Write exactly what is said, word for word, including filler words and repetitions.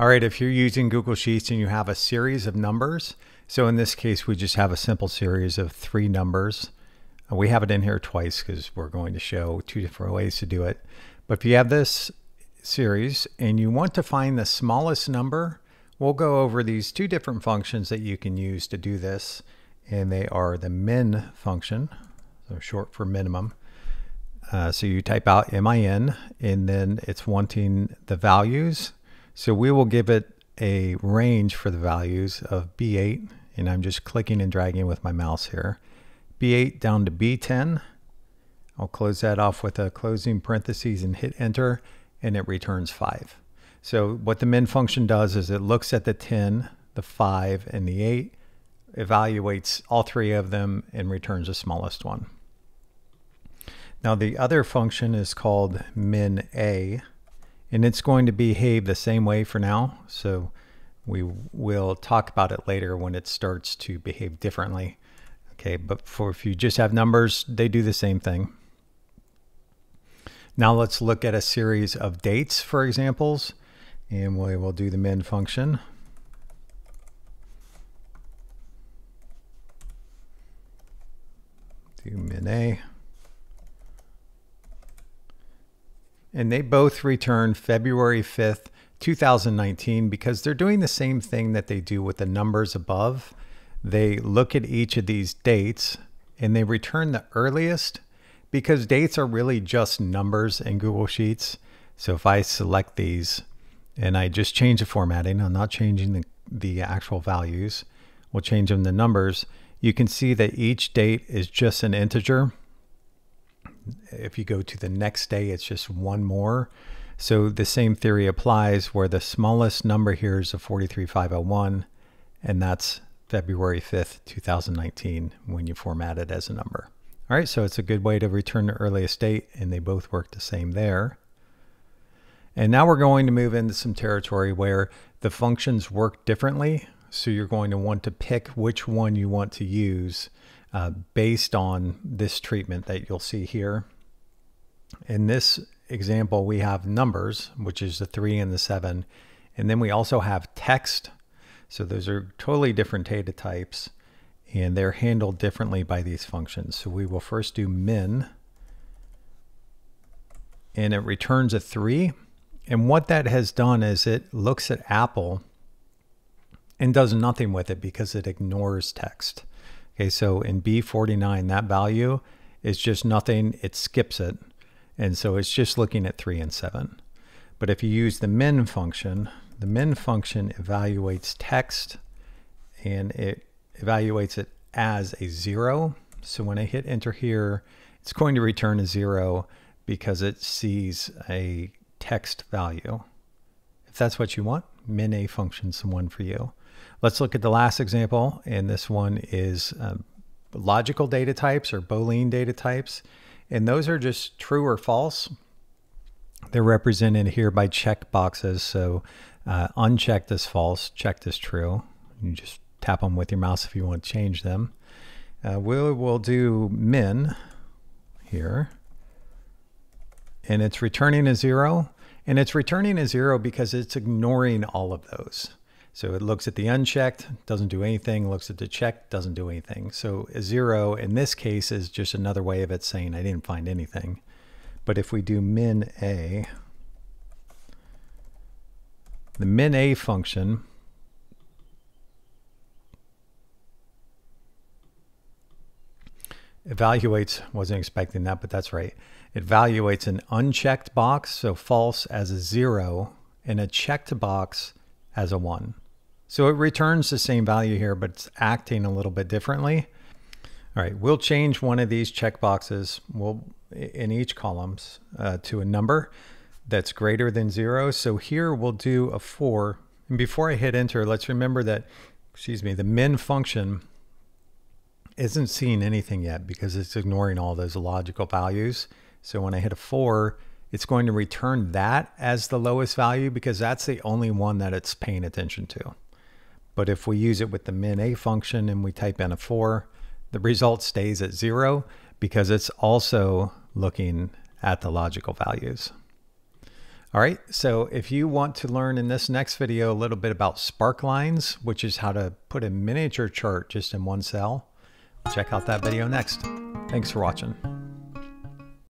All right, if you're using Google Sheets and you have a series of numbers, so in this case, we just have a simple series of three numbers. We have it in here twice because we're going to show two different ways to do it. But if you have this series and you want to find the smallest number, we'll go over these two different functions that you can use to do this. And they are the min function, so short for minimum. Uh, so you type out M I N, and then it's wanting the values. So we will give it a range for the values of B eight, and I'm just clicking and dragging with my mouse here. B eight down to B ten. I'll close that off with a closing parentheses and hit enter, and it returns five. So what the min function does is it looks at the ten, the five, and the eight, evaluates all three of them, and returns the smallest one. Now the other function is called min A. And it's going to behave the same way for now. So we will talk about it later when it starts to behave differently. Okay, but for if you just have numbers, they do the same thing. Now let's look at a series of dates for examples. And we will do the min function. Do min A. And they both return February fifth, two thousand nineteen, because they're doing the same thing that they do with the numbers above. They look at each of these dates and they return the earliest, because dates are really just numbers in Google Sheets. So if I select these and I just change the formatting, I'm not changing the, the actual values, we'll change them to numbers. You can see that each date is just an integer. If you go to the next day, it's just one more. So the same theory applies, where the smallest number here is a forty-three thousand five hundred one, and that's February fifth, two thousand nineteen, when you format it as a number. All right, so it's a good way to return the earliest date, and they both work the same there. And now we're going to move into some territory where the functions work differently. So you're going to want to pick which one you want to use uh, based on this treatment that you'll see here. In this example, we have numbers, which is the three and the seven. And then we also have text. So those are totally different data types, and they're handled differently by these functions. So we will first do min, and it returns a three. And what that has done is it looks at Apple and does nothing with it because it ignores text. Okay, so in B forty-nine, that value is just nothing, it skips it. And so it's just looking at three and seven. But if you use the min function, the min function evaluates text, and it evaluates it as a zero. So when I hit enter here, it's going to return a zero because it sees a text value. If that's what you want, min A function's the one for you. Let's look at the last example, and this one is um, logical data types, or Boolean data types, and those are just true or false. They're represented here by check boxes, so uh, unchecked is false, checked is true. You just tap them with your mouse if you want to change them. Uh, we'll, we'll do min here, and it's returning a zero, and it's returning a zero because it's ignoring all of those. So it looks at the unchecked, doesn't do anything, looks at the checked, doesn't do anything. So a zero in this case is just another way of it saying I didn't find anything. But if we do min A, the min A function evaluates, wasn't expecting that, but that's right. It evaluates an unchecked box, so false, as a zero, and a checked box as a one. So it returns the same value here, but it's acting a little bit differently. All right, we'll change one of these checkboxes we'll, in each columns uh, to a number that's greater than zero. So here we'll do a four. And before I hit enter, let's remember that, excuse me, the min function isn't seeing anything yet because it's ignoring all those logical values. So when I hit a four, it's going to return that as the lowest value because that's the only one that it's paying attention to. But if we use it with the min A function and we type in a four, the result stays at zero because it's also looking at the logical values. All right, so if you want to learn in this next video a little bit about sparklines, which is how to put a miniature chart just in one cell, check out that video next. Thanks for watching.